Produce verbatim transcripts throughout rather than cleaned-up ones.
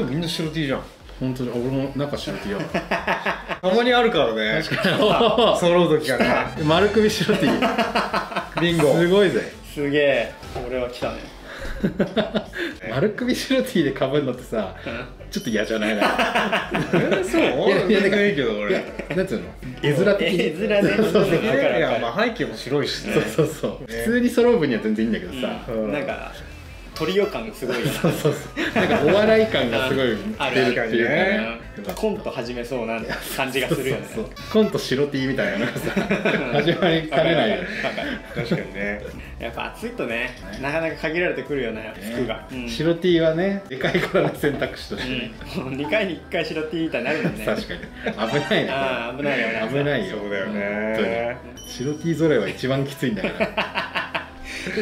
今日みんな白 T じゃん。本当に俺もなんか白 T やたまにあるからね。確かに揃う時がね丸首白 T ビンゴすごいぜ。すげえ俺は来たね丸首白 T でかぶるのってさちょっと嫌じゃないな。えそういやいいけど俺なんていうの絵面的に絵面でいやまあ背景も白いしね。そうそうそう普通に揃う分には全然いいんだけどさなんかトリオ感がすごい。そうそうそうなんかお笑い感がすごい出る感じね。コント始めそうな感じがするよね。コント白 T みたいなのがさ始まりかねないよね。確かにねやっぱ暑いとねなかなか限られてくるよね服が。白 T はねでかいからの選択肢としてねにかいにいっかい白 T みたいになるもんね。確かに危ないね。危ないよね。危ないよ。そうだよね。白 T 揃えは一番きついんだから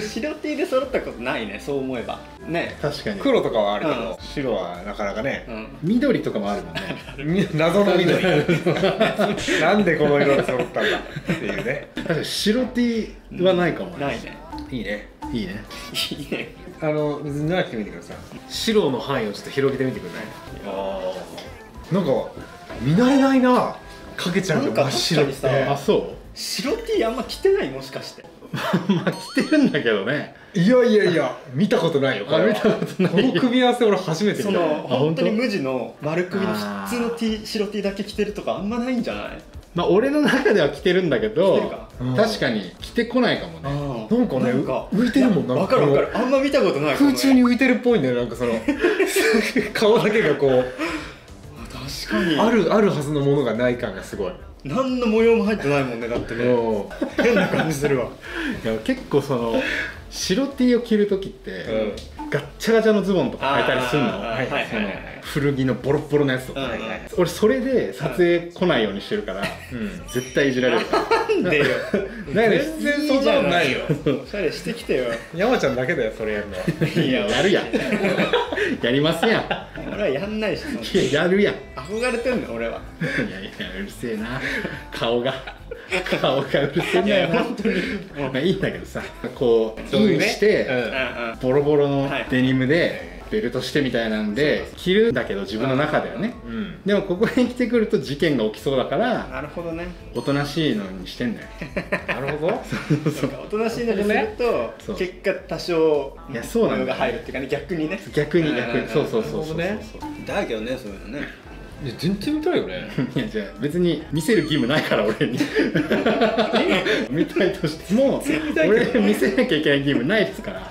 白 T で揃ったことないね。そう思えばね。確かに黒とかはあるけど白はなかなかね。緑とかもあるもんね。謎の緑なんでこの色で揃ったんだっていうね。確かに白 T はないかもないね。いいねいいねいいね。あの水に流してみてください。白の範囲をちょっと広げてみてください。ああなんか見慣れないなかけちゃんが真っ白って。あそう白 T あんま着てない。もしかしてまあ着てるんだけどね。いやいやいや見たことないよ。これ見たことない。この組み合わせ俺初めて見た。その本当に無地の丸首の普通の T 白 T だけ着てるとかあんまないんじゃない。まあ俺の中では着てるんだけど確かに着てこないかもね。なんかね浮いてるもんな。分かる分かる。あんま見たことない。空中に浮いてるっぽいんだよ。なんかその顔だけがこう確かにあるあるはずのものがない感がすごい。何の模様も入ってないもんね。だってね変な感じするわ。いや結構その白 T を着る時ってガッチャガチャのズボンとか履いたりするの。古着のボロボロのやつとか俺それで撮影来ないようにしてるから絶対いじられる。なんでよ全然そんなことないよ。おしゃれしてきてよ。山ちゃんだけだよそれやるのは。いややるやんやりますやん。俺はやんないし。いややるやん。憧れてんの俺は。いやいやうるせえな顔が顔がうるせえなよ本当に。いいんだけどさこうインしてボロボロのデニムでベルトしてみたいなんで着るんだけど自分の中ではね。でもここに来てくると事件が起きそうだからなるほどねおとなしいのにしてんだよ。なるほどそうかおとなしいのにすると結果多少模様が入るっていうかね。逆にね逆に逆にそうそうそうそうだけどねそういうのね。いや全然見たいよね。いやじゃあ別に見せる義務ないから俺に見たいとしても俺見せなきゃいけない義務ないですから